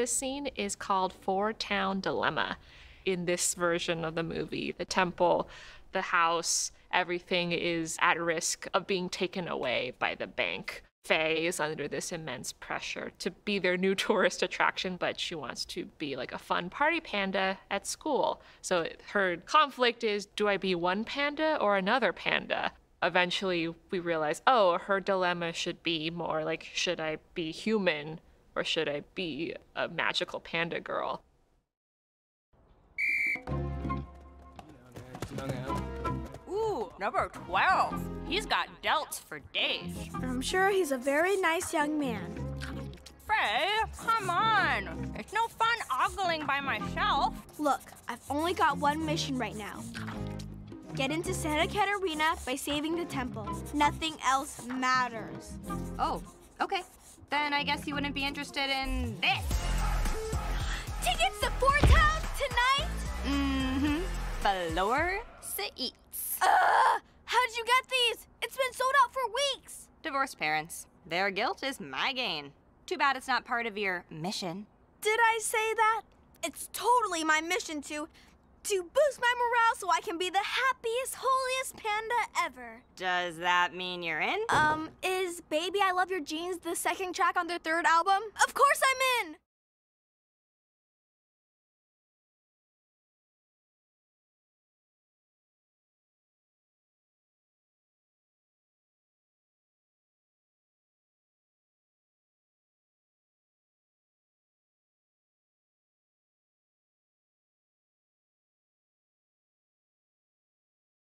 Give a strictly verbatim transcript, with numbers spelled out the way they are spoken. This scene is called four town Dilemma. In this version of the movie, the temple, the house, everything is at risk of being taken away by the bank. Faye is under this immense pressure to be their new tourist attraction, but she wants to be like a fun party panda at school. So her conflict is, do I be one panda or another panda? Eventually we realize, oh, her dilemma should be more like, should I be human or should I be a magical panda girl? Ooh, number twelve. He's got delts for days. I'm sure he's a very nice young man. Faye, come on. It's no fun ogling by myself. Look, I've only got one mission right now. Get into Santa Catarina by saving the temple. Nothing else matters. Oh, okay. Then I guess you wouldn't be interested in this. Tickets to four town tonight? Mm-hmm. Velour Seats. Ugh! How'd you get these? It's been sold out for weeks! Divorced parents. Their guilt is my gain. Too bad it's not part of your mission. Did I say that? It's totally my mission to... to boost my morale so I can be the happiest, holiest panda ever. Does that mean you're in? Um, is Baby I Love Your Jeans the second track on their third album? Of course I'm in!